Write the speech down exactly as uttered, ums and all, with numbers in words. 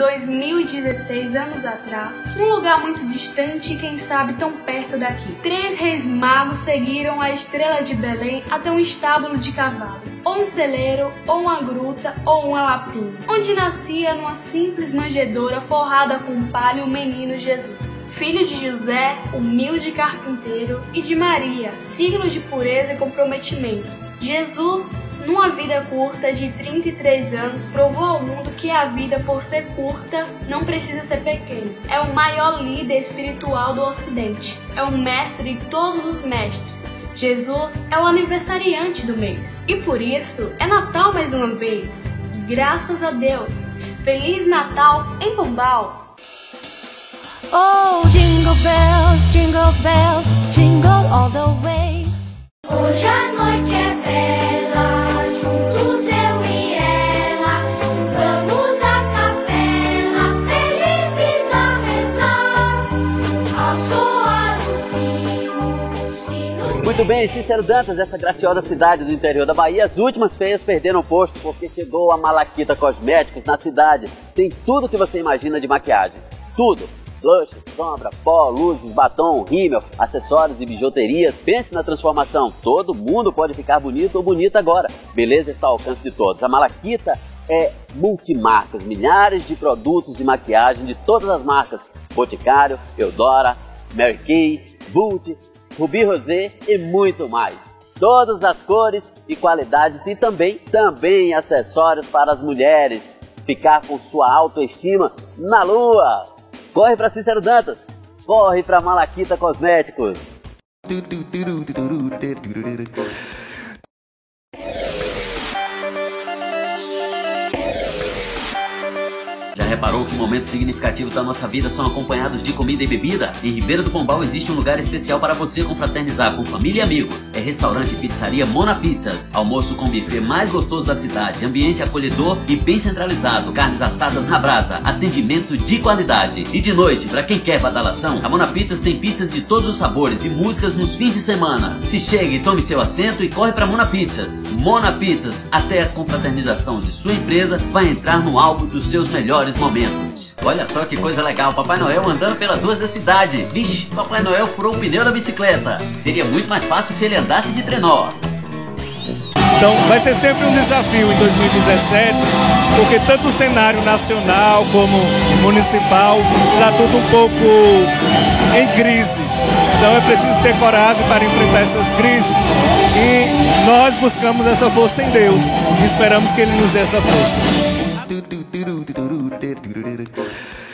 dois mil e dezesseis, anos atrás, num lugar muito distante e quem sabe tão perto daqui. Três reis magos seguiram a estrela de Belém até um estábulo de cavalos, ou um celeiro, ou uma gruta, ou uma lapinha, onde nascia numa simples manjedoura forrada com palha o menino Jesus, filho de José, humilde carpinteiro, e de Maria, signo de pureza e comprometimento. Jesus, numa vida curta de trinta e três anos, provou ao mundo que a vida, por ser curta, não precisa ser pequena. É o maior líder espiritual do Ocidente. É o mestre de todos os mestres. Jesus é o aniversariante do mês. E por isso, é Natal mais uma vez. Graças a Deus. Feliz Natal em Pombal! Oh, jingle bells, jingle bells, jingle all the way. Hoje a noite é bela, juntos eu e ela, vamos à capela, felizes a rezar, ao soar o sino, sino. Muito bem, Cícero Dantas, essa graciosa cidade do interior da Bahia, as últimas feias perderam o posto porque chegou a Malaquita Cosméticos na cidade. Tem tudo que você imagina de maquiagem, tudo. Blush, sombra, pó, luzes, batom, rímel, acessórios e bijuterias. Pense na transformação. Todo mundo pode ficar bonito ou bonita agora. Beleza está ao alcance de todos. A Malaquita é multimarcas. Milhares de produtos de maquiagem de todas as marcas. Boticário, Eudora, Mary Kay, Vult, Rubi Rosé e muito mais. Todas as cores e qualidades e também, também acessórios para as mulheres. Ficar com sua autoestima na lua. Corre para Cícero Dantas, corre para Malaquita Cosméticos. Já reparou que momentos significativos da nossa vida são acompanhados de comida e bebida? Em Ribeira do Pombal existe um lugar especial para você confraternizar com família e amigos. É restaurante e pizzaria Mona Pizzas. Almoço com buffet mais gostoso da cidade. Ambiente acolhedor e bem centralizado. Carnes assadas na brasa. Atendimento de qualidade. E de noite, para quem quer badalação, a Mona Pizzas tem pizzas de todos os sabores e músicas nos fins de semana. Se chegue, tome seu assento e corre para Mona Pizzas. Mona Pizzas, até a confraternização de sua empresa vai entrar no álbum dos seus melhores momentos. Olha só que coisa legal, Papai Noel andando pelas ruas da cidade. Vixe, Papai Noel furou o pneu da bicicleta. Seria muito mais fácil se ele andasse de trenó. Então vai ser sempre um desafio em dois mil e dezessete, porque tanto o cenário nacional como municipal está tudo um pouco em crise. Então é preciso ter coragem para enfrentar essas crises e nós buscamos essa força em Deus e esperamos que Ele nos dê essa força. Do do do do do do do do do do do do.